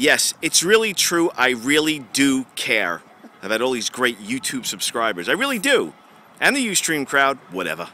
Yes, it's really true. I really do care. I've had all these great YouTube subscribers. I really do. And the Ustream crowd, whatever.